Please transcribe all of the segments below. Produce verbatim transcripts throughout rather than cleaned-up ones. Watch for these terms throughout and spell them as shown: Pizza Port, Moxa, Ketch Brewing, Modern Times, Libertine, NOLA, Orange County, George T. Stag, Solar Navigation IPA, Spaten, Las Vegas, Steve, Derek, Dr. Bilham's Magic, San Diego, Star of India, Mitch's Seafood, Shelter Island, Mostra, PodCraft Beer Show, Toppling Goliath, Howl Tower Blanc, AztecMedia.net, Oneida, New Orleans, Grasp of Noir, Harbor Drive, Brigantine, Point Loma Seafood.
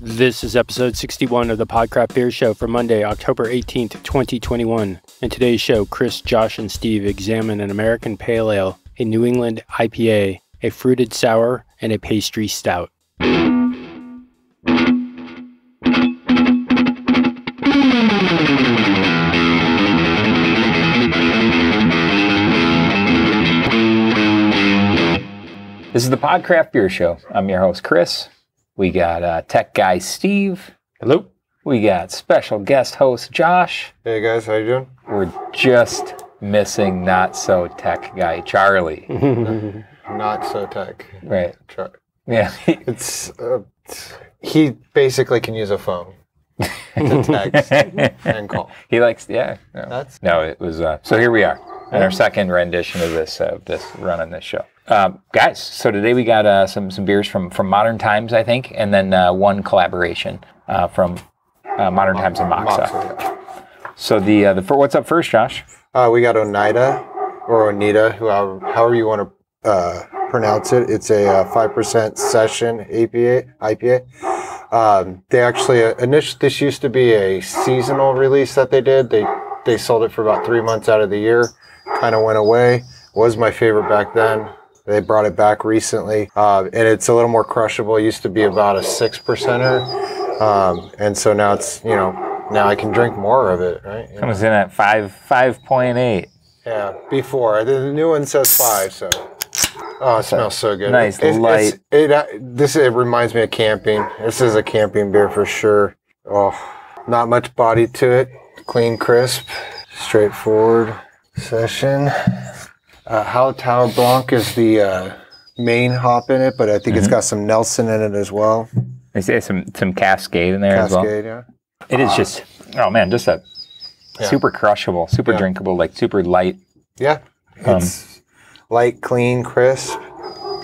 This is episode sixty-one of the PodCraft Beer Show for Monday, October eighteenth, twenty twenty-one. In today's show, Chris, Josh, and Steve examine an American Pale Ale, a New England I P A, a fruited sour, and a pastry stout. This is the PodCraft Beer Show. I'm your host, Chris. We got uh, tech guy, Steve. Hello. We got special guest host, Josh. Hey, guys. How you doing? We're just missing not-so-tech guy, Charlie. Not-so-tech. Right. Char yeah. it's uh, He basically can use a phone to text and call. He likes, yeah. No, That's no it was, uh, so here we are in our second rendition of this, uh, this run on this show. Uh, guys, so today we got uh, some some beers from from Modern Times, I think, and then uh, one collaboration uh, from uh, Modern Times and Moxa. Moxa yeah. So the uh, the what's up first, Josh? Uh, we got Oneida or Oneida, however you want to uh, pronounce it. It's a uh, five percent session I P A. Um, they actually uh, initially this used to be a seasonal release that they did. They they sold it for about three months out of the year. Kind of went away. Was my favorite back then. They brought it back recently, uh, and it's a little more crushable. It used to be about a six percenter, um, and so now it's you know now I can drink more of it. Right? You Comes know. in at five five point eight. Yeah, before the new one says five, so oh, it so smells so good. Nice it, light. It's, it uh, this it reminds me of camping. This is a camping beer for sure. Oh, not much body to it. Clean, crisp, straightforward session. Uh, Howl Tower Blanc is the uh, main hop in it, but I think mm-hmm. it's got some Nelson in it as well. I see some some Cascade in there Cascade, as well. Yeah. It uh, is just, oh man, just a yeah. super crushable, super yeah. drinkable, like super light. Yeah, um, it's light, clean, crisp.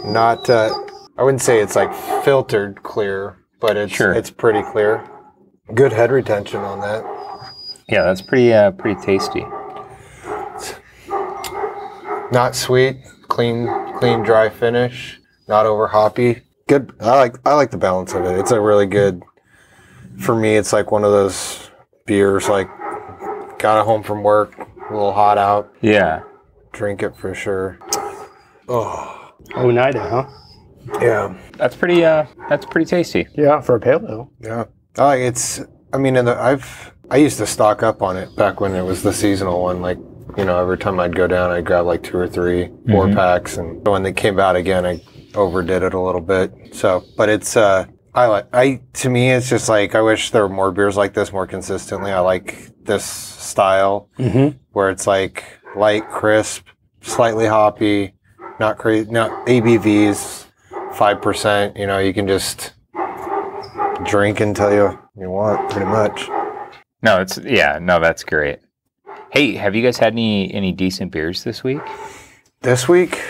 Not, uh, I wouldn't say it's like filtered clear, but it's sure. it's pretty clear. Good head retention on that. Yeah, that's pretty uh, pretty tasty. Not sweet, clean, clean, dry finish. Not over hoppy. Good. I like. I like the balance of it. It's a really good. For me, it's like one of those beers. Like, got it home from work, a little hot out. Yeah. Drink it for sure. Oh. Oneida, huh? Yeah. That's pretty. Uh, that's pretty tasty. Yeah, for a pale ale. Yeah. I like it's. I mean, in the, I've. I used to stock up on it back when it was the seasonal one. Like. You know, every time I'd go down, I'd grab like two or three four mm-hmm. packs, and when they came out again, I overdid it a little bit. So, but it's uh, I like I to me, it's just like I wish there were more beers like this more consistently. I like this style mm-hmm. where it's like light, crisp, slightly hoppy, not crazy, not A B Vs, five percent. You know, you can just drink until you you want, pretty much. No, it's yeah, no, that's great. Hey, have you guys had any any decent beers this week? This week?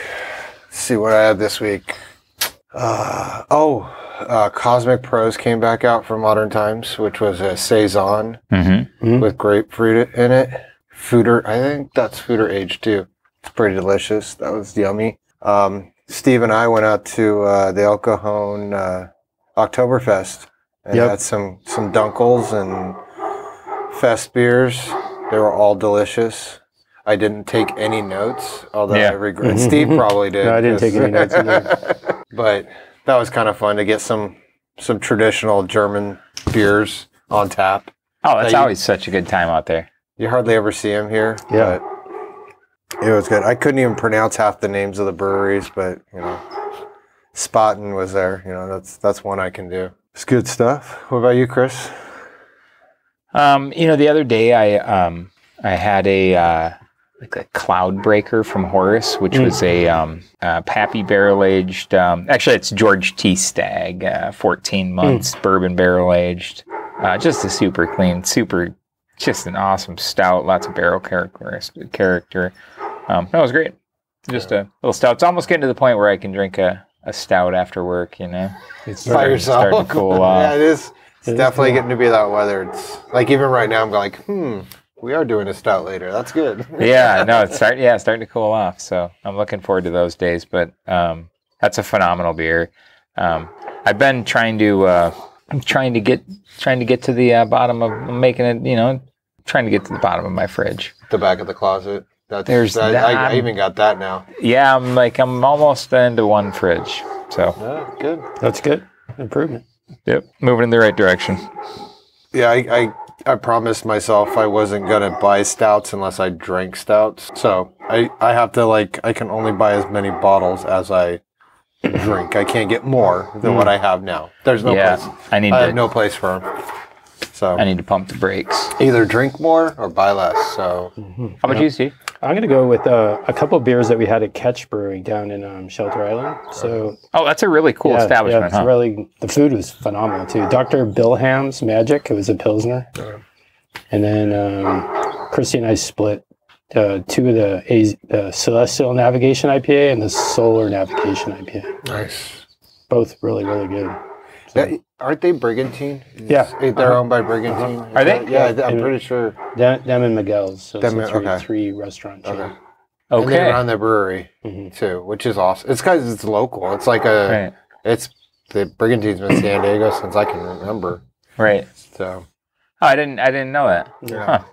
Let's see what I had this week. Uh, oh, uh, Cosmic Pros came back out for Modern Times, which was a Saison mm-hmm. with grapefruit in it. Fooder, I think that's Fooder aged too. It's pretty delicious. That was yummy. Um, Steve and I went out to uh, the El Cajon uh, Oktoberfest and yep. had some, some dunkels and fest beers. They were all delicious. I didn't take any notes, although yeah. I regret. Steve probably did. No, I didn't take any notes either. But that was kind of fun to get some some traditional German beers on tap. Oh, that's that always you, such a good time out there. You hardly ever see them here. Yeah, but it was good. I couldn't even pronounce half the names of the breweries, but you know, Spaten was there. You know, that's that's one I can do. It's good stuff. What about you, Chris? Um, you know, the other day I um, I had a uh, like a Cloud Breaker from Horace, which mm. was a um, uh, Pappy barrel aged. Um, actually, it's George T. Stag, uh, fourteen months mm. bourbon barrel aged. Uh, just a super clean, super, just an awesome stout. Lots of barrel character. Character. Um, that was great. Just a little stout. It's almost getting to the point where I can drink a, a stout after work. You know, it's by yourself. Starting to cool off. Yeah, it is. It's definitely getting to be that weather. It's like even right now, I'm like, hmm, we are doing a stout later. That's good. yeah, no, it's starting. Yeah, it's starting to cool off. So I'm looking forward to those days. But um, that's a phenomenal beer. Um, I've been trying to uh, I'm trying to get trying to get to the uh, bottom of making it, you know, trying to get to the bottom of my fridge. The back of the closet. That's, There's that, that, I, I even got that now. Yeah, I'm like, I'm almost into one fridge. So yeah, good. That's good. Improvement. Yep. Moving in the right direction. Yeah, I, I, I promised myself I wasn't going to buy stouts unless I drank stouts. So I, I have to, like, I can only buy as many bottles as I drink. I can't get more than mm. what I have now. There's no yeah, place. I, need I to, have no place for them. So I need to pump the brakes. Either drink more or buy less. So mm-hmm. How about you, Steve? I'm going to go with uh, a couple of beers that we had at Ketch Brewing down in um, Shelter Island. So, oh, that's a really cool yeah, establishment, yeah, huh? Really, the food was phenomenal, too. Doctor Bilham's Magic, it was a Pilsner. Yeah. And then um, Christy and I split uh, two of the Az uh, Celestial Navigation I P A and the Solar Navigation I P A. Nice. Both really, really good. So. Yeah, aren't they Brigantine? Yeah. They're uh-huh. owned by Brigantine. Uh-huh. Are they? Yeah, yeah I'm pretty sure. Them, them and Miguel's. So them it's a three, okay. three restaurant chain. Okay. okay. And they're on the brewery, mm-hmm. too, which is awesome. It's because it's local. It's like a, right. it's, the Brigantine's been in San Diego since I can remember. Right. So. Oh, I didn't, I didn't know that. Yeah. Huh.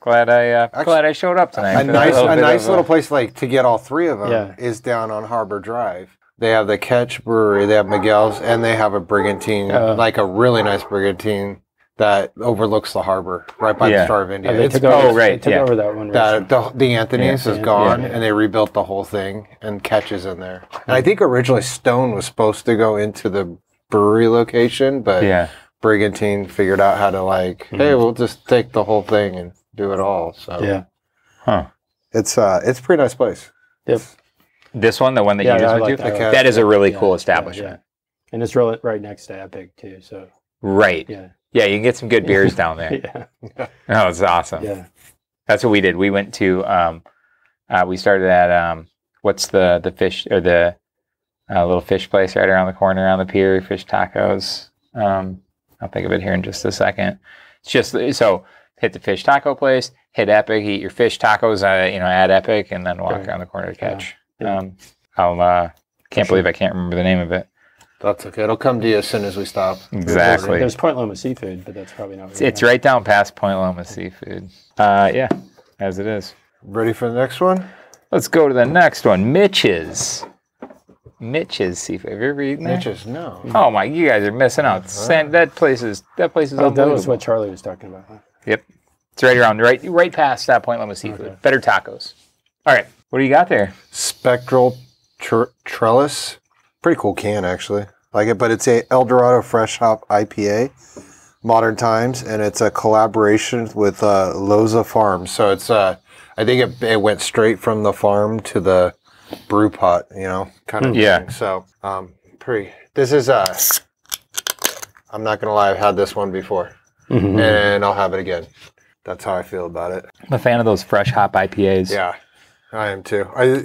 Glad I, uh, Actually, glad I showed up tonight. A nice, a, a nice little a... place like to get all three of them yeah. is down on Harbor Drive. They have the Ketch Brewery, they have Miguel's, and they have a Brigantine, uh, like a really nice Brigantine that overlooks the harbor right by yeah. the Star of India. Oh, they it's took over, oh, right. They took yeah. over that one. That, the, the Anthony's yeah, is yeah, gone, yeah, yeah. and they rebuilt the whole thing, and Ketch is in there. And I think originally Stone was supposed to go into the brewery location, but yeah. Brigantine figured out how to, like, mm-hmm. hey, we'll just take the whole thing and do it all. So, yeah. Huh. It's, uh, it's a pretty nice place. Yep. It's, This one, the one that yeah, you just went like to? That, okay. that is a really yeah, cool establishment. Yeah, yeah. And it's really right next to Epic, too. So Right. Yeah, yeah you can get some good beers down there. yeah. Oh, it's awesome. Yeah. That's what we did. We went to, um, uh, we started at, um, what's the, the fish, or the uh, little fish place right around the corner on the pier, fish tacos. Um, I'll think of it here in just a second. It's just, so hit the fish taco place, hit Epic, eat your fish tacos, uh, you know, at Epic, and then walk right. around the corner to Catch. Yeah. Um, I'll, uh, can't believe I can't remember the name of it. That's okay. It'll come to you as soon as we stop. Exactly. There's Point Loma Seafood, but that's probably not. Really it's right, right down past Point Loma Seafood. Uh, yeah, as it is. Ready for the next one? Let's go to the next one. Mitch's. Mitch's Seafood. Have you ever eaten that? Mitch's, no. Oh my, you guys are missing out. San, that place is, that place is oh, unbelievable. That was what Charlie was talking about, huh? Yep. It's right around, right, right past that Point Loma Seafood. Okay. Better tacos. All right. What do you got there? Spectral tre Trellis. Pretty cool can, actually. Like it, but it's a El Dorado Fresh Hop I P A, Modern Times, and it's a collaboration with uh, Loza Farms. So it's, uh, I think it, it went straight from the farm to the brew pot, you know, kind of mm, thing. Yeah. So, um, pretty, this is, uh, I'm not going to lie, I've had this one before, mm-hmm. and I'll have it again. That's how I feel about it. I'm a fan of those Fresh Hop I P As. Yeah. I am too. I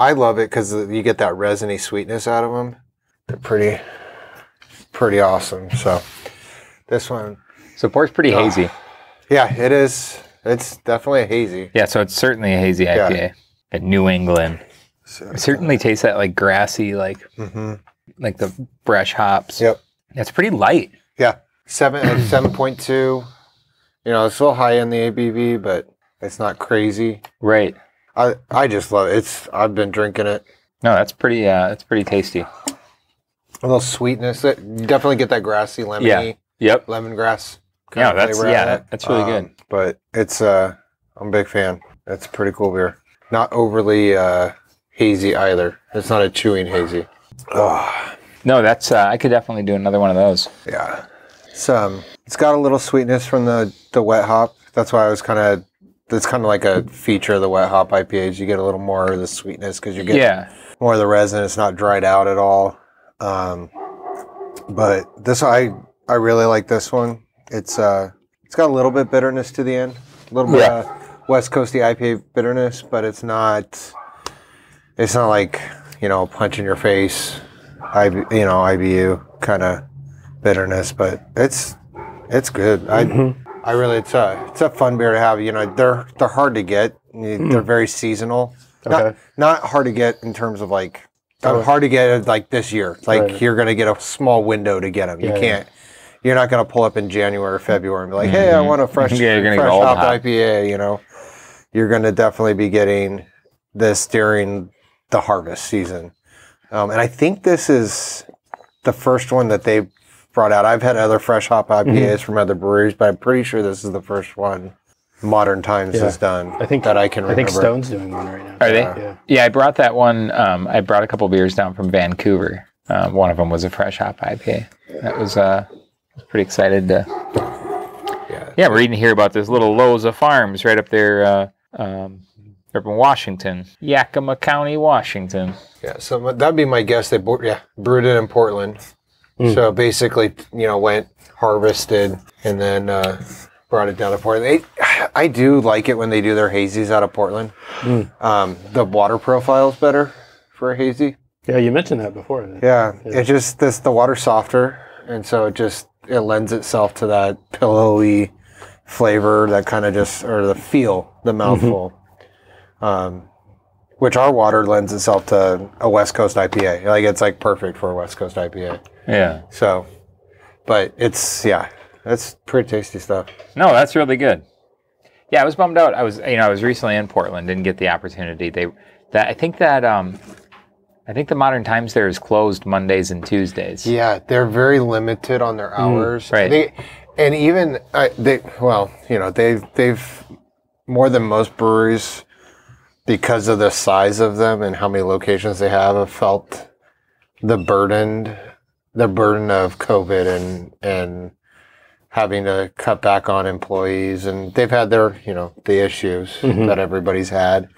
I love it because you get that resiny sweetness out of them. They're pretty, pretty awesome. So this one. So port's pretty uh, hazy. Yeah, it is. It's definitely a hazy. Yeah, so it's certainly a hazy I P A yeah. at New England. So, it certainly uh, tastes that like grassy, like mm-hmm. like the fresh hops. Yep. It's pretty light. Yeah, seven like seven point two. You know, it's a little high in the A B V, but it's not crazy. Right. I, I just love it. It's, I've been drinking it. No, that's pretty uh, that's pretty tasty. A little sweetness. It, you definitely get that grassy, lemony, yeah. yep. lemongrass kind yeah, of flavor. Yeah, that, that's really um, good. But it's, uh, I'm a big fan. It's a pretty cool beer. Not overly uh, hazy either. It's not a chewing hazy. Ugh. No, that's, uh, I could definitely do another one of those. Yeah. It's, um, it's got a little sweetness from the, the wet hop. That's why I was kind of, It's kind of like a feature of the wet hop I P As. You get a little more of the sweetness because you get yeah. more of the resin. It's not dried out at all. Um, but this, I I really like this one. It's uh, it's got a little bit bitterness to the end, a little bit yeah. uh, West Coasty I P A bitterness, but it's not it's not like you know punch in your face, I you know I B U kind of bitterness. But it's it's good. Mm-hmm. I. I really, it's a, it's a fun beer to have. You know, they're they're hard to get. They're very seasonal. Okay. Not, not hard to get in terms of like, not hard to get like this year. Like right. you're going to get a small window to get them. Yeah, you can't, You're not going to pull up in January or February and be like, hey, mm-hmm. I want a fresh, yeah, fresh hopped I P A, you know. You're going to definitely be getting this during the harvest season. Um, and I think this is the first one that they brought out. I've had other fresh hop I P As mm-hmm. from other breweries, but I'm pretty sure this is the first one Modern Times yeah. has done I think, that I can remember. I think Stone's doing one right now. Are yeah. they? Yeah. yeah, I brought that one. Um, I brought a couple beers down from Vancouver. Um, one of them was a fresh hop I P A. That was uh, pretty excited to... Yeah, yeah we're eating here about this little Loza Farms right up there. Uh, um, up in Washington, Yakima County, Washington. Yeah, so that'd be my guess. They yeah, brewed it in Portland. Mm. So basically, you know, went, harvested, and then uh, brought it down to Portland. They, I do like it when they do their hazies out of Portland. Mm. Um, the water profile's better for a hazy. Yeah, you mentioned that before. Yeah, yeah. It's just this, the water's softer, and so it just it lends itself to that pillowy flavor, that kind of just, or the feel, the mouthful. Mm-hmm. Um, which our water lends itself to a West Coast I P A. Like, it's like perfect for a West Coast I P A. Yeah. So, but it's, yeah, that's pretty tasty stuff. No, that's really good. Yeah, I was bummed out. I was, you know, I was recently in Portland, didn't get the opportunity. They, that, I think that, um, I think the Modern Times there is closed Mondays and Tuesdays. Yeah, they're very limited on their hours. Mm, right. They, and even, uh, they, well, you know, they've, they've, more than most breweries, because of the size of them and how many locations they have, have felt the burden, the burden of COVID and and having to cut back on employees. And they've had their, you know, the issues mm-hmm. that everybody's had.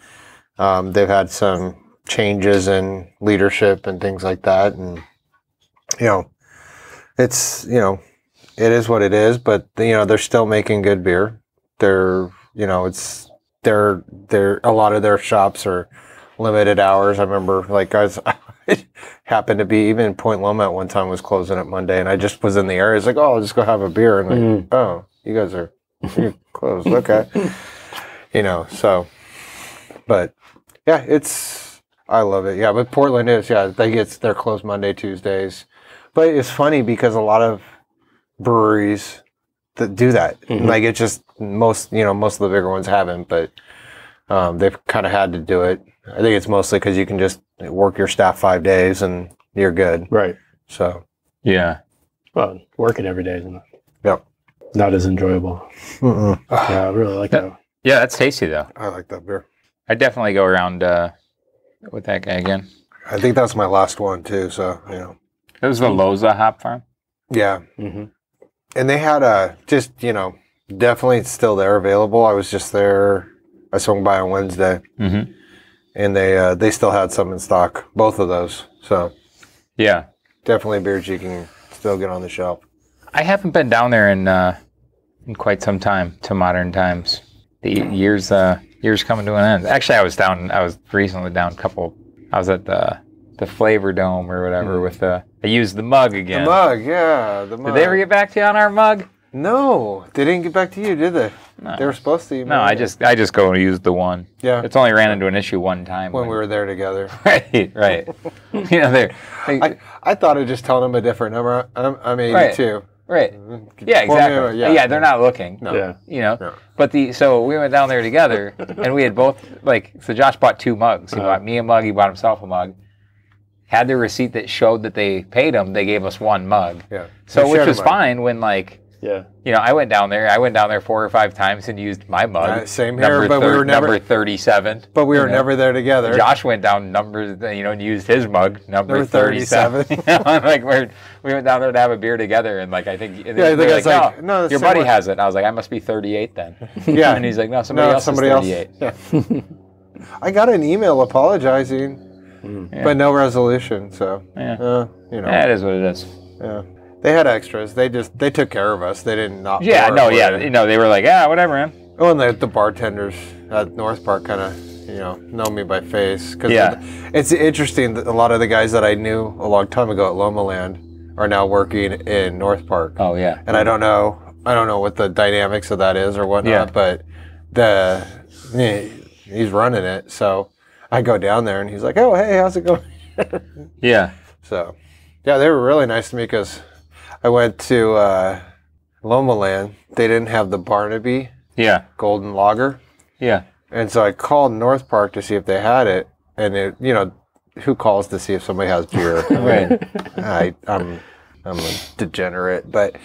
Um, they've had some changes in leadership and things like that. And, you know, it's, you know, it is what it is, but, you know, they're still making good beer. They're, you know, it's, They're, they're, a lot of their shops are limited hours. I remember, like, I was, it happened to be, even Point Loma at one time was closing at Monday, and I just was in the area. It's like, oh, I'll just go have a beer. And I'm like, mm. oh, you guys are you're closed. Okay. You know, so, but, yeah, it's, I love it. Yeah, but Portland is, yeah, they get, they're closed Monday, Tuesdays. But it's funny because a lot of breweries that do that. Mm-hmm. Like, it's just, most, you know, most of the bigger ones haven't, but um, they've kind of had to do it. I think it's mostly because you can just work your staff five days and you're good. Right. So. Yeah. Well, working every day is not, yep. not as enjoyable. Mm-mm. Yeah, I really like that. that. Yeah, that's tasty, though. I like that beer. I definitely go around uh, with that guy again. I think that's my last one, too, so, you know. It was the Loza Hop Farm? Yeah. Mm-hmm. And they had a, just, you know, definitely it's still there available. I was just there. I swung by on Wednesday, mm-hmm. and they uh, they still had some in stock, both of those. So, yeah, definitely beers you can still get on the shelf. I haven't been down there in uh, in quite some time to Modern Times. The years uh, years coming to an end. Actually, I was down. I was recently down a couple. I was at the the Flavor Dome or whatever mm-hmm. with the. I used the mug again. The mug, yeah. The mug. Did they ever get back to you on our mug? No, they didn't get back to you, did they? No. They were supposed to. No, I just I just go and use the one. Yeah, it's only ran into an issue one time when, when we were there together. Right, right. You know, there. I, I thought of just telling them a different number. I'm I'm eighty-two. Right. right. Yeah, exactly. Well, yeah. yeah, they're not looking. No. Yeah. You know. No. But the so we went down there together, and we had both like so. Josh bought two mugs. He uh-huh. bought me a mug. He bought himself a mug. Had the receipt that showed that they paid him. They gave us one mug. Yeah. So we which was fine when like. Yeah, you know, I went down there. I went down there four or five times and used my mug. Uh, same here, number but we were never number thirty-seven. But we were know. never there together. Josh went down number, you know, and used his mug number, number thirty-seven. thirty-seven. You know, I'm like we're, we went down there to have a beer together, and like I think, and yeah, I think it's like, like no, no your buddy one. has it. And I was like, I must be thirty-eight then. Yeah, and he's like, no, somebody no, else somebody is thirty-eight. Else. Yeah. I got an email apologizing, mm. yeah. but no resolution. So yeah, uh, you know, that yeah, is what it is. Yeah. They had extras. They just they took care of us. They didn't not. Yeah, no, yeah, you know, they were like, ah, whatever, man. Oh, and the, the bartenders at North Park kind of, you know, know me by face. Cause yeah. It's interesting that a lot of the guys that I knew a long time ago at Loma Land are now working in North Park. Oh yeah. And I don't know, I don't know what the dynamics of that is or whatnot, yeah. but the he's running it. So I go down there and he's like, oh hey, how's it going? Yeah. So yeah, they were really nice to me because. I went to uh, Loma Land. They didn't have the Barnaby yeah. Golden Lager. Yeah. And so I called North Park to see if they had it. And, it, you know, who calls to see if somebody has beer? I mean, I, I'm, I'm a degenerate. But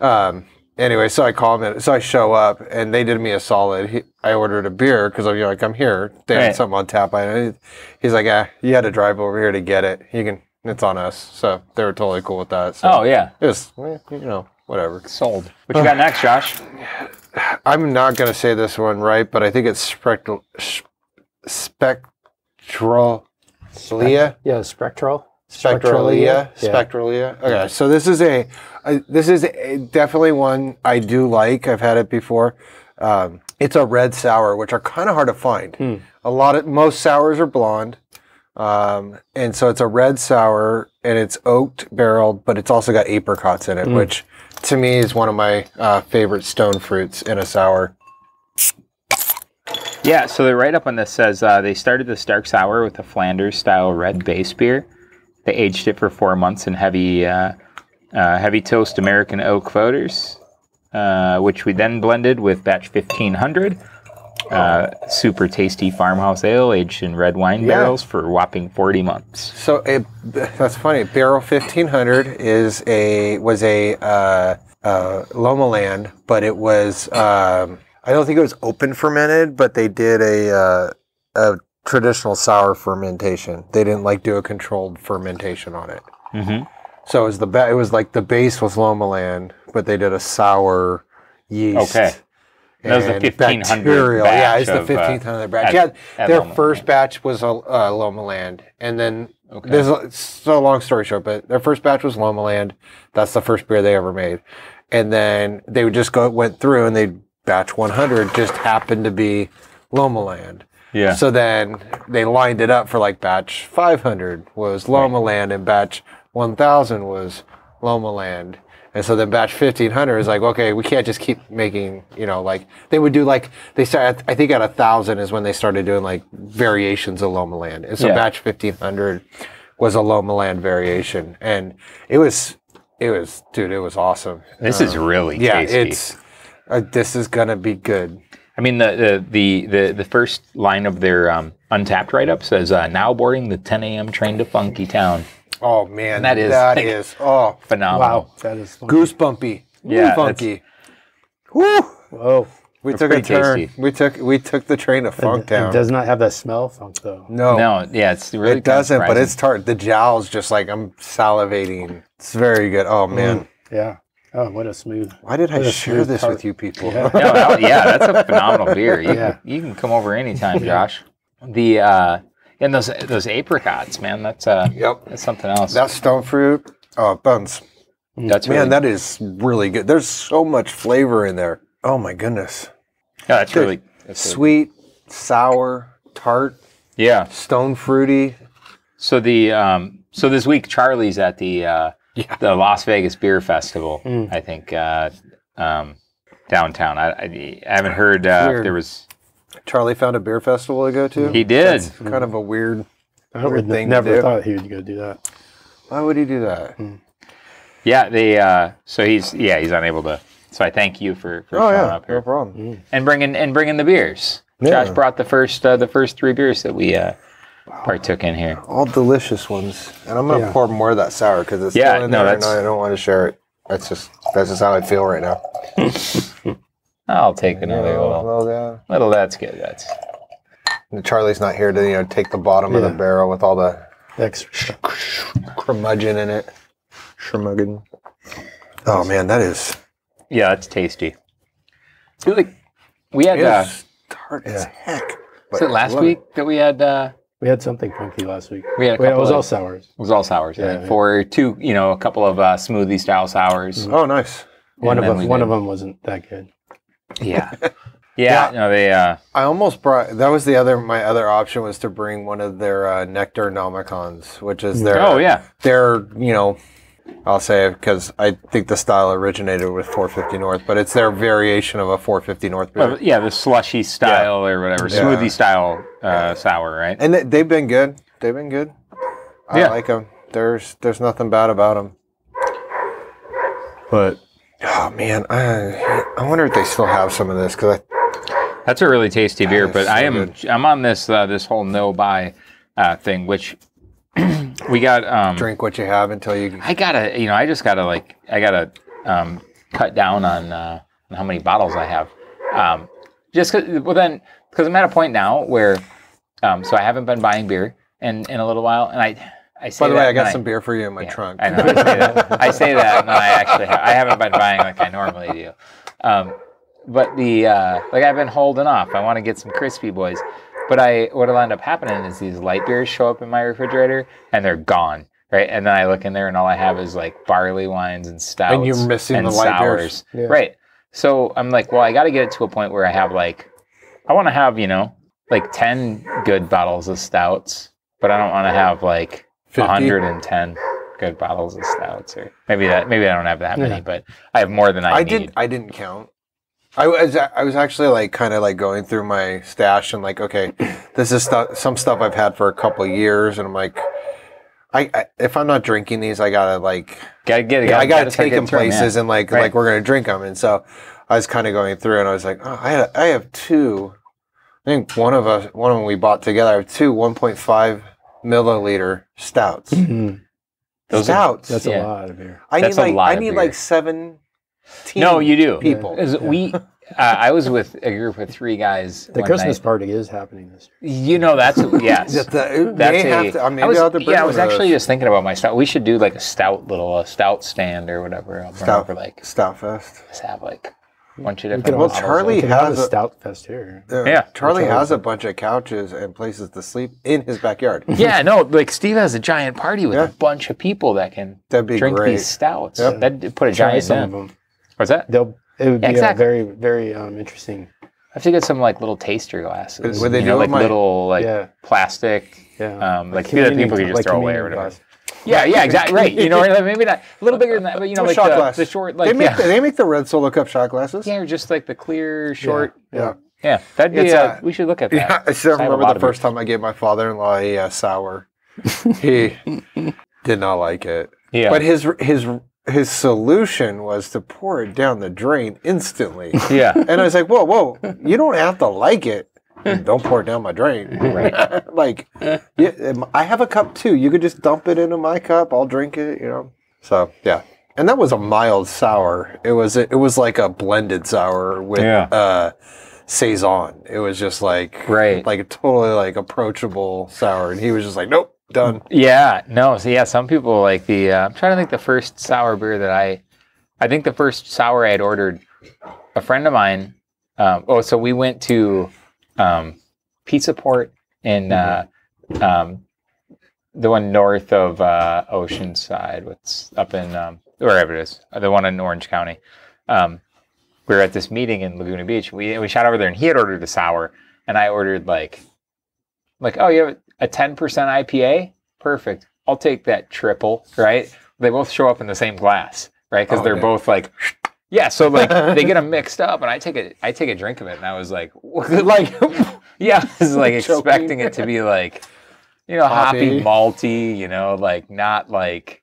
um, anyway, so I call them. So I show up, and they did me a solid. He, I ordered a beer because I'm you know, like, I'm here. They had right. something on tap. I, he's like, ah, you had to drive over here to get it. You can. It's on us. So they were totally cool with that. So oh, yeah. It was, you know, whatever. Sold. What you got next, Josh? I'm not going to say this one right, but I think it's spectral... Spectral... Spectralia? Yeah, spectral. Spectralia. Spectralia. Spectralia. Yeah. Okay, so this is a, a this is a, definitely one I do like. I've had it before. Um, it's a red sour, which are kind of hard to find. Hmm. A lot of most sours are blonde, um, and so it's a red sour, and it's oaked barreled, but it's also got apricots in it, mm. which to me is one of my uh, favorite stone fruits in a sour. Yeah, so the write-up on this says uh, they started the Stark Sour with a Flanders-style red base beer. They aged it for four months in heavy, uh, uh, heavy toast American oak voters, uh, which we then blended with Batch fifteen hundred, uh, super tasty farmhouse ale aged in red wine yeah. barrels for a whopping forty months. So a, that's funny. Barrel fifteen hundred is a was a uh, uh, Loma Land, but it was. Um, I don't think it was open fermented, but they did a, uh, a traditional sour fermentation. They didn't like do a controlled fermentation on it. Mm-hmm. So it was the ba it was like the base was Loma Land, but they did a sour yeast. Okay. That was the fifteen hundred batch. Yeah, it's the fifteen hundred uh, batch. At, yeah, their first batch was uh, Loma Land, and then okay. This is so long story short, but their first batch was Loma Land. That's the first beer they ever made, and then they would just go went through and they. Batch one hundred just happened to be Loma Land. Yeah. So then they lined it up for like batch five hundred was Loma right. Land and batch one thousand was Loma Land. And so then batch fifteen hundred is like, okay, we can't just keep making, you know, like they would do like, they started, I think at one thousand is when they started doing like variations of Loma Land. And so yeah. batch fifteen hundred was a Loma Land variation. And it was, it was, dude, it was awesome. This um, is really yeah, tasty. Yeah, it's. Uh, this is gonna be good. I mean, the the the the first line of their um, Untappd write-up says, uh, "Now boarding the ten A M train to Funky Town." Oh man, and that is that thick. is oh phenomenal. Wow, that is funky. goosebumpy. Yeah, funky. Woo! Whoa, we They're took a turn. Tasty. We took we took the train to Funktown. It does not have that smell of funk though. No, no, yeah, it's really. It doesn't, surprising. But it's tart. The jowl's just like I'm salivating. It's very good. Oh man, mm, yeah. Oh, what a smooth! Why did I share this tart. with you people? Yeah, no, no, yeah that's a phenomenal beer. You, yeah. you can come over anytime, Josh. The uh, and those those apricots, man. That's uh, yep. That's something else. That's stone fruit. Oh, buns. That's man. Really that is really good. There's so much flavor in there. Oh my goodness. Yeah, that's Dude, really that's sweet, good. sour, tart. Yeah, stone fruity. So the um, so this week Charlie's at the. Uh, Yeah. The Las Vegas Beer Festival, mm. I think, uh, um, downtown. I, I, I haven't heard uh, if there was. Charlie found a beer festival to go to. He did. That's mm. kind of a weird, I weird thing. Never to do. Thought he would go do that. Why would he do that? Mm. Yeah, they. Uh, so he's yeah he's unable to. So I thank you for, for oh, showing yeah, up here. No problem. Mm. And bringing and bringing the beers. Yeah. Josh brought the first uh, the first three beers that we. Uh, partook in here. All delicious ones. And I'm going to yeah. pour more of that sour because it's yeah, still in no, there and I don't want to share it. That's just that's just how I feel right now. I'll take another yeah, little. Well, yeah. Little, that's good. That's. And Charlie's not here to you know take the bottom yeah. of the barrel with all the extra curmudgeon in it. Curmudgeon. Oh, man, that is. Yeah, it's tasty. Dude, like, we had. It uh, is tart as yeah. heck. Was it last week it. that we had. Uh, We had something funky last week. We had a Wait, it was of, all sours. It was all sours. Yeah, right? yeah. For two, you know, a couple of uh, smoothie style sours. Mm-hmm. Oh, nice. One and of them. One did. of them wasn't that good. Yeah. yeah. yeah. No, they. Uh, I almost brought. That was the other. My other option was to bring one of their uh, Nectar Nomicons, which is their. Oh yeah. Their you know, I'll say because I think the style originated with four fifty North, but it's their variation of a four fifty North beer. Well, yeah, the slushy style yeah. or whatever, yeah. smoothie style uh, yeah. sour, right? And they, they've been good. They've been good. I yeah. like them. There's there's nothing bad about them. But oh man, I I wonder if they still have some of this, because that's a really tasty beer. But so I am good. I'm on this uh, this whole no buy uh, thing, which we got. Um, Drink what you have until you. I gotta, you know, I just gotta like I gotta um, cut down on, uh, on how many bottles I have. Um, just cause, well then because I'm at a point now where um, so I haven't been buying beer in in a little while, and I. I By the way, I got some I, beer for you in my yeah, trunk. I know. I say that, I say that and I actually have, I haven't been buying like I normally do. Um, but the uh, like I've been holding off. I want to get some crispy boys. But I what'll end up happening is these light beers show up in my refrigerator and they're gone, right? And then I look in there and all I have is like barley wines and stouts and you're missing and the light sours, beers, yeah. right? So I'm like, well, I got to get it to a point where I have like, I want to have you know like ten good bottles of stouts, but I don't want to have like one hundred ten good bottles of stouts, or maybe that. Maybe I don't have that many, yeah. but I have more than I, I need. Did, I didn't count. I was I was actually like kind of like going through my stash and like, okay, this is stu some stuff I've had for a couple of years, and I'm like, I, I if I'm not drinking these, I gotta like gotta get. Gotta, I gotta, gotta take them places, them, yeah. and like right. like we're gonna drink them. And so I was kind of going through, and I was like, oh, I had, I have two. I think one of us, one of them we bought together. I have two one point five. Milliliter stouts. Mm-hmm. Those stouts. Are, that's yeah. a lot of beer. I that's need like I need beer. like seventeen. No, you do. People. Yeah. We. Uh, I was with a group with three guys. The Christmas night. Party is happening this year. You know that's a, yes. that the, that's a, have to, I mean, I was, have to yeah. I was actually just thinking about my stout. We should do like a stout little a stout stand or whatever. I'll stout for like stout fest. Let's have like. Bunch of different well, models. Charlie we has a stout fest here. Uh, yeah, Charlie has a bunch of couches and places to sleep in his backyard. Yeah, no, like Steve has a giant party with yeah. a bunch of people that can That'd be drink great. These stouts. Yep. That'd put a giant some in. Of them. What's that? They'll, it would yeah, be exactly. a very, very um, interesting. I have to get some like little taster glasses. Would they you know, do like my, little like yeah. plastic, yeah, um, like, like that people can just like throw away or whatever. Glass. Yeah, yeah, exactly. Right. You know, maybe not a little bigger than that, but you know, like shot the, glass. The short, like they make, yeah. the, they make the red Solo Cup shot glasses. Yeah, or just like the clear short. Yeah, yeah. yeah that'd be. A, a, we should look at that. Yeah, I still I remember the first time I gave my father-in-law a uh, sour. He did not like it. Yeah, but his his his solution was to pour it down the drain instantly. Yeah, and I was like, whoa, whoa, you don't have to like it. Don't pour it down my drain. Right. Like, yeah, I have a cup too. You could just dump it into my cup. I'll drink it. You know. So yeah, and that was a mild sour. It was it was like a blended sour with yeah. uh, saison. It was just like right, like a totally like approachable sour. And he was just like, nope, done. Yeah, no. So yeah, some people like the. Uh, I'm trying to think the first sour beer that I, I think the first sour I had ordered, a friend of mine. Um, oh, so we went to. Um, Pizza Port in uh, um, the one north of uh, Oceanside, what's up in um, wherever it is, the one in Orange County. Um, we were at this meeting in Laguna Beach. We we shot over there, and he had ordered a sour, and I ordered like, like oh, you have a ten percent I P A? Perfect. I'll take that triple, right? They both show up in the same glass, right? Because oh, they're yeah. both like. Yeah, so like they get them mixed up, and I take a I take a drink of it, and I was like, like, yeah, I was like expecting it to be like, you know, hoppy, malty, you know, like not like,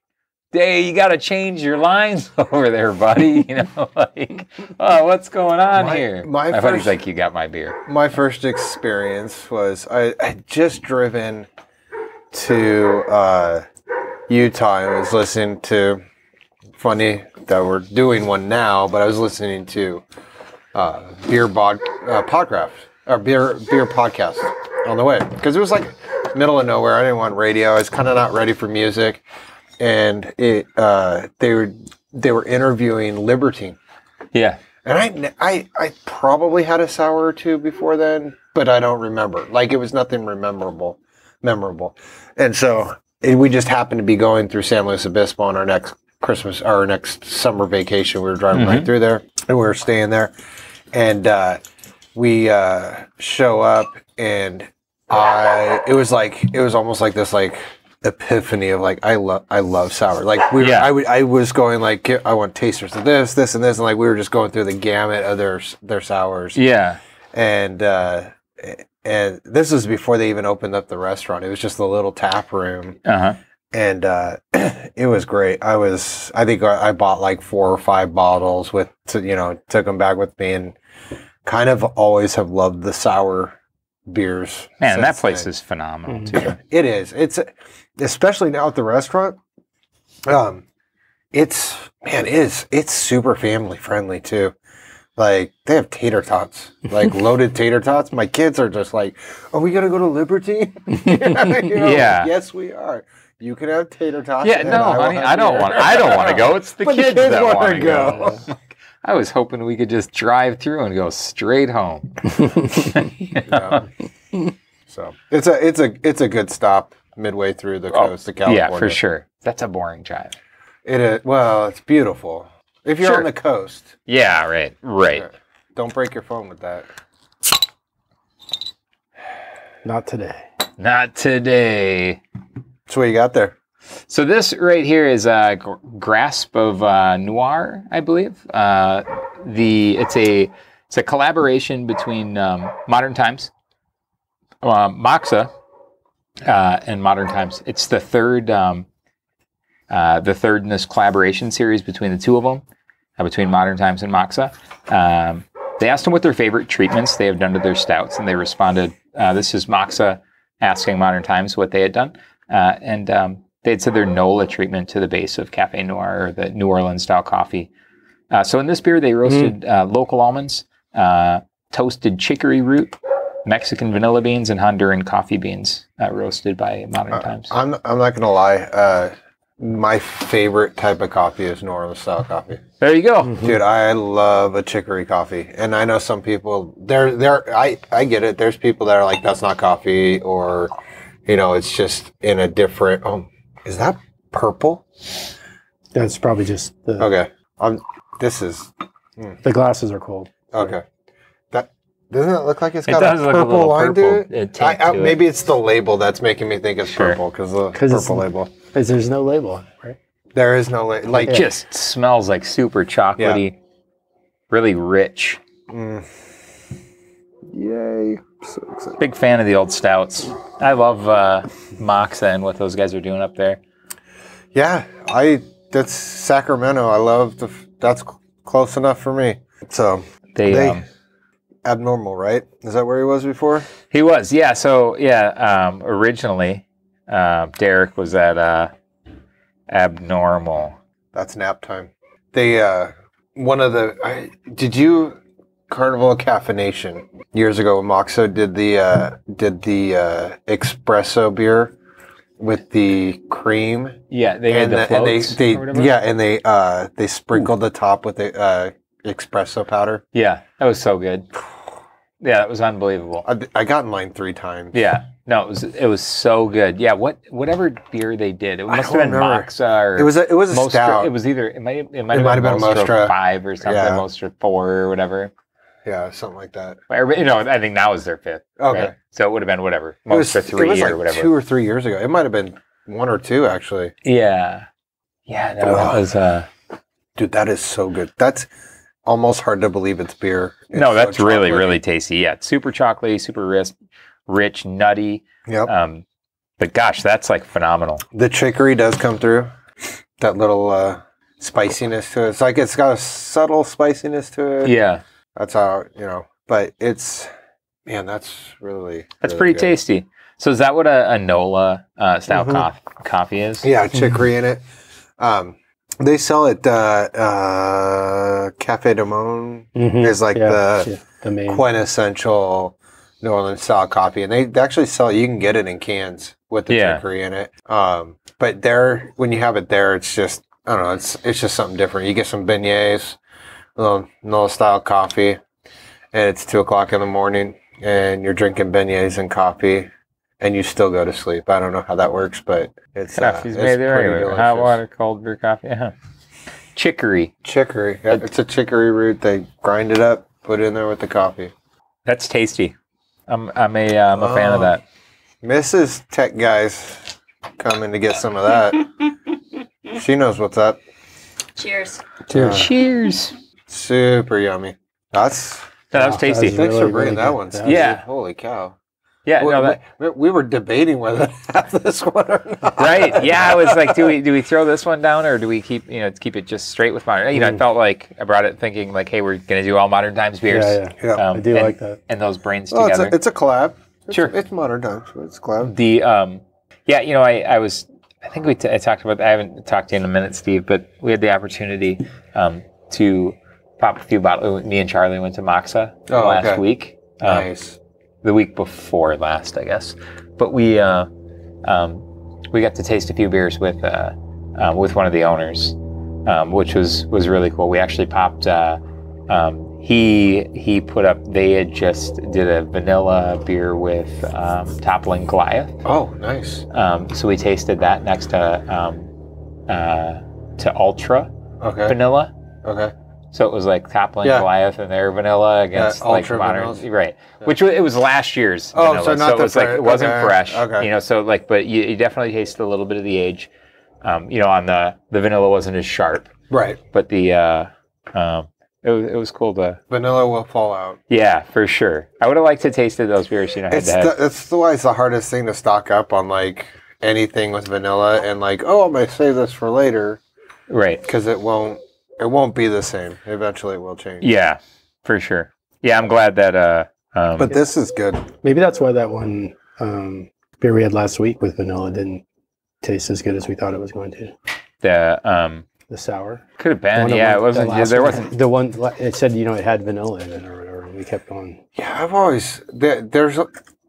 hey, you got to change your lines over there, buddy. You know, like, oh, what's going on my, here? My, my buddy's like, you got my beer. My first experience was I had just driven to uh, Utah and was listening to. Funny that we're doing one now, but I was listening to uh, beer bod, uh, podcraft or beer beer podcast on the way because it was like middle of nowhere. I didn't want radio. I was kind of not ready for music, and it uh, they were they were interviewing Libertine. Yeah, and I, I I probably had a sour or two before then, but I don't remember. Like it was nothing memorable, memorable, and so it, we just happened to be going through San Luis Obispo on our next. Christmas, our next summer vacation, we were driving mm-hmm. right through there, and we were staying there, and uh, we uh, show up, and I, it was like, it was almost like this, like, epiphany of, like, I love, I love sour, like, we, yeah. were, I, I was going, like, I want tasters of this, this, and this, and, like, we were just going through the gamut of their, their sours, yeah, and, uh, and this was before they even opened up the restaurant, it was just the little tap room, uh-huh. and uh, it was great. I was, I think I bought like four or five bottles with, you know, took them back with me, and kind of always have loved the sour beers. Man, that place then. is phenomenal mm-hmm. too. It is. It's especially now at the restaurant. Um, it's man, it is it's super family friendly too. Like they have tater tots, like loaded tater tots. My kids are just like, "Are we gonna go to Liberty?" you know, yeah. Like, yes, we are. You can have tater tots. Yeah. No, I honey, I don't want. I don't want to go. It's the but kids, the kids that want to go. go. I was hoping we could just drive through and go straight home. yeah. So it's a it's a it's a good stop midway through the coast oh, of California. Yeah, for sure. That's a boring drive. It is. Well, it's beautiful if you're sure. on the coast. Yeah. Right. Right. Okay. Don't break your phone with that. Not today. Not today. That's what you got there. So this right here is a grasp of uh, noir, I believe. Uh, the it's a it's a collaboration between um, Modern Times, uh, Moxa, uh, and Modern Times. It's the third um, uh, the third in this collaboration series between the two of them, uh, between Modern Times and Moxa. Um, they asked them what their favorite treatments they have done to their stouts, and they responded. Uh, this is Moxa asking Modern Times what they had done, uh, and um, they had said their N O L A treatment to the base of Cafe Noir, or the New Orleans style coffee. Uh, so in this beer, they roasted mm. uh, local almonds, uh, toasted chicory root, Mexican vanilla beans, and Honduran coffee beans uh, roasted by Modern uh, Times. I'm, I'm not going to lie. Uh, my favorite type of coffee is New Orleans style coffee. There you go. Mm-hmm. Dude, I love a chicory coffee. And I know some people, they're, they're, I, I get it. There's people that are like, that's not coffee, or, you know, it's just in a different... Oh, is that purple? That's probably just the... Okay. Um, this is... Mm. The glasses are cold. Okay. Right. That doesn't it look like it's got it a purple a line purple to it? I, I, to maybe it. it's the label that's making me think it's sure. purple, because the Cause purple label. Because there's no label, right? There is no label. Like, it just smells like super chocolatey, yeah. really rich. Mm. Yay. So excited. Big fan of the old stouts. I love uh, Moxa and what those guys are doing up there. Yeah, I that's Sacramento. I love the. That's close enough for me. So they, they um, Abnormal, right? Is that where he was before? He was, yeah. So yeah, um, originally uh, Derek was at uh, Abnormal. That's nap time. They uh, one of the. I, did you? Carnival Caffeination years ago, Moxo did the uh, did the uh, espresso beer with the cream. Yeah, they and, had the, the floats and they, they, or whatever. Yeah, and they uh, they sprinkled Ooh. the top with the uh, espresso powder. Yeah, that was so good. Yeah, that was unbelievable. I, I got in line three times. Yeah, no, it was it was so good. Yeah, what whatever beer they did, it must have been remember. Moxa or it was a, it was a Mostra, stout. It was either it might it might, it have, might been have been Mostra five or something, yeah. Mostra four or whatever. Yeah, something like that. You know, I think that was their fifth. Okay. Right? So it would have been whatever. Most for three it was like or whatever. Two or three years ago. It might have been one or two, actually. Yeah. Yeah, that oh. was... Uh, Dude, that is so good. That's almost hard to believe it's beer. It's no, that's so really, really tasty. Yeah, it's super chocolatey, super rich, rich nutty. Yep. Um, but gosh, that's like phenomenal. The chicory does come through. That little uh, spiciness to it. It's like it's got a subtle spiciness to it. Yeah. That's how, you know, but it's, man, that's really, That's really pretty good. tasty. So is that what a, a N O L A uh, style mm-hmm. cof coffee is? Yeah, chicory in it. Um, they sell it, uh, uh, Cafe du Monde mm-hmm. is like yeah, the, yeah, the main. quintessential New Orleans style coffee. And they actually sell it, you can get it in cans with the yeah. chicory in it. Um, but there, when you have it there, it's just, I don't know, it's, it's just something different. You get some beignets. Little N O L A style coffee, and it's two o'clock in the morning, and you're drinking beignets and coffee, and you still go to sleep. I don't know how that works, but it's coffee's uh, made there. Hot water, cold brew coffee. Yeah. Chicory, chicory. Yeah, it's a chicory root. They grind it up, put it in there with the coffee. That's tasty. I'm I'm a uh, I'm a um, fan of that. Missus Tech Guy's coming to get some of that. She knows what's up. Cheers. Cheers. Uh, Cheers. Super yummy. That's no, that was tasty. That was Thanks really, for bringing really that one. That yeah. Dude. Holy cow. Yeah, we, no, but, we, we were debating whether to have this one or not. Right? Yeah, I was like, do we do we throw this one down, or do we keep you know keep it just straight with modern? You know, mm. I felt like I brought it thinking like, hey, we're gonna do all Modern Times beers. Yeah, yeah, yeah. Um, I do and, like that. And those brains well, together. It's a, it's a collab. It's, sure, it's Modern Times, but it's a collab. The um, yeah, you know, I I was I think we t I talked about. I haven't talked to you in a minute, Steve, but we had the opportunity um, to pop a few bottles. Me and Charlie went to Moxa oh, last okay. week. Um, nice. The week before last, I guess, but we uh, um, we got to taste a few beers with uh, uh, with one of the owners, um, which was was really cool. We actually popped. Uh, um, he he put up. They had just did a vanilla beer with um, Toppling Goliath. Oh, nice. Um, so we tasted that next to um, uh, to Ultra okay. vanilla. Okay. So it was like Toppling yeah. Goliath and their vanilla against yeah, like modern, vanilla. right? Yeah. Which it was last year's. Oh, vanilla, so not so it was like it wasn't okay. fresh, okay. you know. So like, but you, you definitely tasted a little bit of the age, um, you know. On the the vanilla wasn't as sharp, right? But the uh, um, it was it was cool to vanilla will fall out. Yeah, for sure. I would have liked to tasted those beers. You know, it's the, it's always the hardest thing to stock up on, like anything with vanilla, and like, oh, I'm gonna save this for later, right? Because it won't. It won't be the same. Eventually it will change. Yeah, for sure. Yeah, I'm glad that... Uh, um, but this is good. Maybe that's why that one um, beer we had last week with vanilla didn't taste as good as we thought it was going to. The um, the sour? Could have been. Yeah, it wasn't... Yeah, there wasn't... The one... It said, you know, it had vanilla in it or whatever. We kept on... Yeah, I've always... There, there's...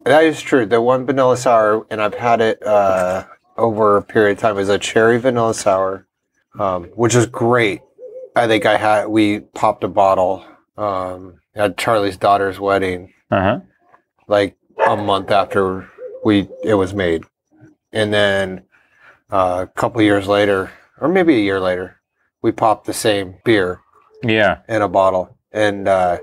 That is true. The one vanilla sour, and I've had it uh, over a period of time, is a cherry vanilla sour, um, which is great. I think I had, we popped a bottle um, at Charlie's daughter's wedding, uh-huh. like a month after we it was made. And then uh, a couple years later, or maybe a year later, we popped the same beer yeah. in a bottle. And uh,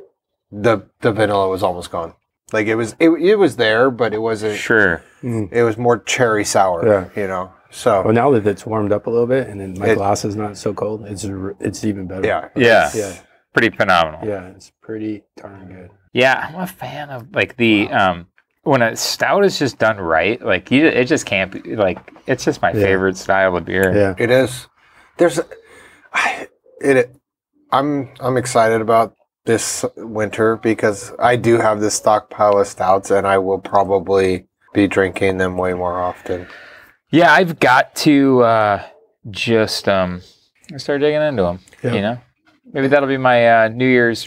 the the vanilla was almost gone. Like it was, it, it was there, but it wasn't. Sure. Mm. It was more cherry sour, yeah. you know. So well, now that it's warmed up a little bit, and then my it, glass is not so cold, it's it's even better. Yeah, yeah, yeah, pretty phenomenal. Yeah, it's pretty darn good. Yeah, I'm a fan of like the wow. um, when a stout is just done right, like you, it just can't be like it's just my yeah. favorite style of beer. Yeah, it is. There's, I, it. I'm I'm excited about this winter because I do have this stockpile of stouts, and I will probably be drinking them way more often. Yeah, I've got to uh, just um, start digging into them. Yep. You know, maybe that'll be my uh, New Year's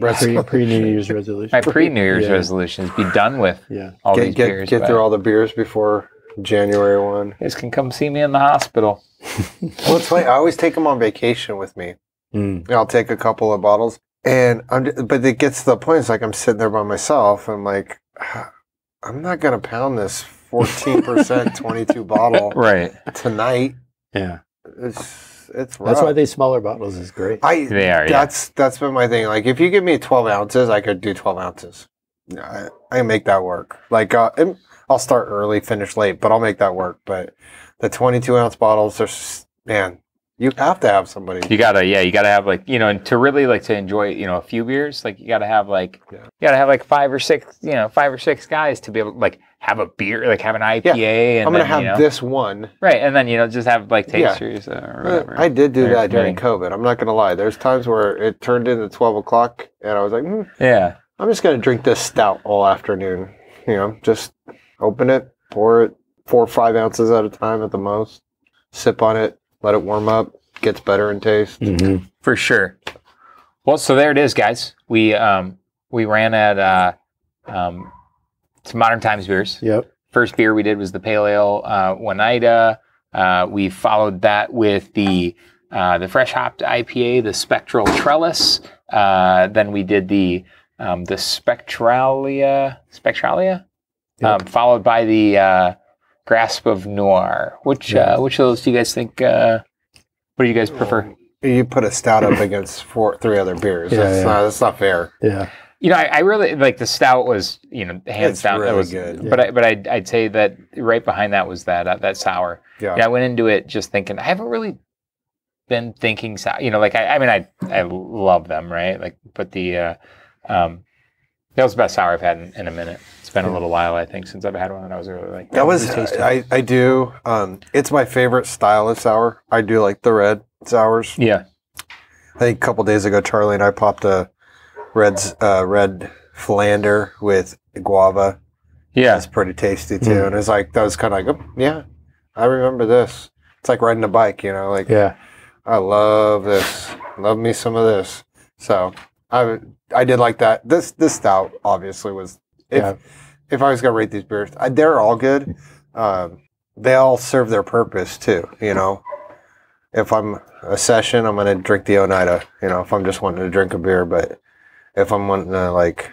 pre, pre New Year's resolution. My pre New Year's yeah. resolutions be done with. Yeah, all get, these get, beers. Get through all the beers before January one. You guys can come see me in the hospital. Well, it's funny. I always take them on vacation with me. Mm. I'll take a couple of bottles, and I'm. But it gets to the point. It's like I'm sitting there by myself. I'm like, I'm not gonna pound this. fourteen percent twenty-two bottle right tonight. Yeah, it's it's rough. That's why these smaller bottles is great. I they are. That's yeah. that's been my thing. Like if you give me twelve ounces, I could do twelve ounces. I I can make that work. Like uh, I'll start early, finish late, but I'll make that work. But the twenty-two ounce bottles are man. You have to have somebody. You gotta, yeah, you gotta have like, you know, and to really like to enjoy, you know, a few beers, like you gotta have like, yeah. you gotta have like five or six, you know, five or six guys to be able to like have a beer, like have an I P A. Yeah. And I'm gonna then, have you know, this one. Right, and then, you know, just have like tasters yeah. or whatever. I did do that during COVID. I'm not gonna lie. There's times where it turned into twelve o'clock and I was like, mm, yeah, I'm just gonna drink this stout all afternoon. You know, just open it, pour it four or five ounces at a time at the most, sip on it. Let it warm up. Gets better in taste. Mm-hmm. For sure. Well, so there it is, guys. We um, we ran at uh, um, some Modern Times beers. Yep. First beer we did was the Pale Ale uh, Oneida. Uh, we followed that with the uh, the Fresh Hopped I P A, the Spectral Trellis. Uh, then we did the um, the Spectralia, Spectralia, yep. um, followed by the. Uh, Grasp of Noir. Which yeah. uh, which of those do you guys think? Uh, what do you guys prefer? You put a stout up against four, three other beers. Yeah, that's, yeah. Not, that's not fair. Yeah. You know, I, I really like the stout was you know hands it's down really was, good. But yeah. I, but I'd, I'd say that right behind that was that uh, that sour. Yeah. And I went into it just thinking I haven't really been thinking sour. You know, like I, I mean I I love them right like but the uh, um, that was the best sour I've had in, in a minute. It's been a little while, I think, since I've had one, and I was really like, that was, I, I do. Um, it's my favorite style of sour. I do like the red sours. Yeah. I think a couple days ago, Charlie and I popped a red, uh, red Philander with guava. Yeah. It's pretty tasty too. Mm. And it's like, that was kind of like, oh, yeah, I remember this. It's like riding a bike, you know, like, yeah, I love this. Love me some of this. So I, I did like that. This, this stout obviously was, if, yeah. if I was going to rate these beers, I, they're all good. Um, they all serve their purpose too, you know. If I'm a session, I'm going to drink the Oneida, you know, if I'm just wanting to drink a beer. But if I'm wanting to, like,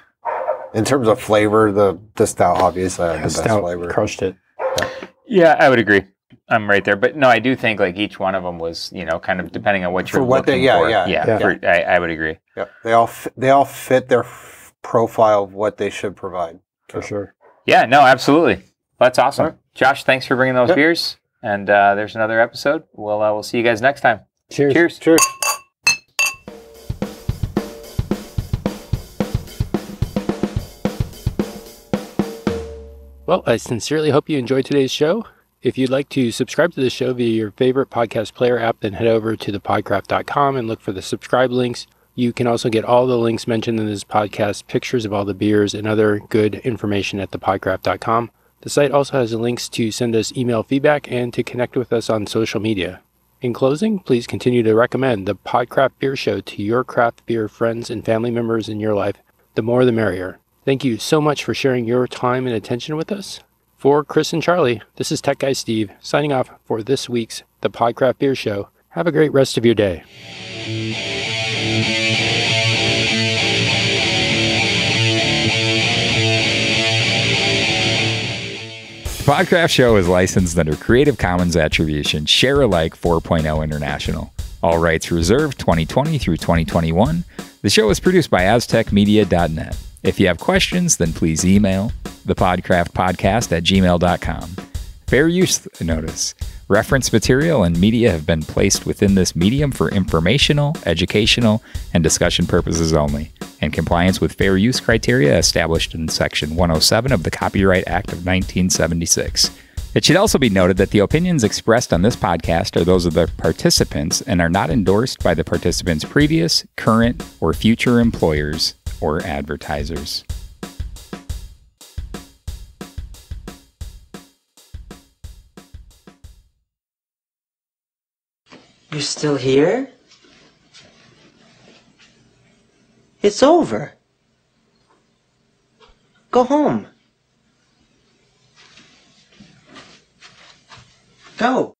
in terms of flavor, the, the stout obviously had the best flavor. Crushed it. Yeah. Yeah, I would agree. I'm right there. But no, I do think, like, each one of them was, you know, kind of depending on what you're for what looking they, yeah, for. Yeah, yeah. yeah. For, I, I would agree. Yeah, they all, f they all fit their f profile of what they should provide. For so. Sure. Yeah, no, absolutely. That's awesome. Right. Josh, thanks for bringing those yep. beers. And uh, there's another episode. We'll, uh, we'll see you guys next time. Cheers. Cheers. Cheers. Well, I sincerely hope you enjoyed today's show. If you'd like to subscribe to the show via your favorite podcast player app, then head over to the podcraft dot com and look for the subscribe links. You can also get all the links mentioned in this podcast, pictures of all the beers, and other good information at the podcraft dot com. The site also has links to send us email feedback and to connect with us on social media. In closing, please continue to recommend the PodCraft Beer Show to your craft beer friends and family members in your life. The more the merrier. Thank you so much for sharing your time and attention with us. For Chris and Charlie, this is Tech Guy Steve signing off for this week's The PodCraft Beer Show. Have a great rest of your day. The PodCraft Show is licensed under Creative Commons Attribution Share Alike four point oh International. All rights reserved twenty twenty through twenty twenty-one. The show is produced by aztec media dot net. If you have questions, then please email the podcraft podcast at gmail dot com. Fair use notice. Reference material and media have been placed within this medium for informational, educational, and discussion purposes only, and compliance with fair use criteria established in Section one oh seven of the Copyright Act of nineteen seventy-six. It should also be noted that the opinions expressed on this podcast are those of the participants and are not endorsed by the participants' previous, current, or future employers or advertisers. You're still here? It's over. Go home. Go.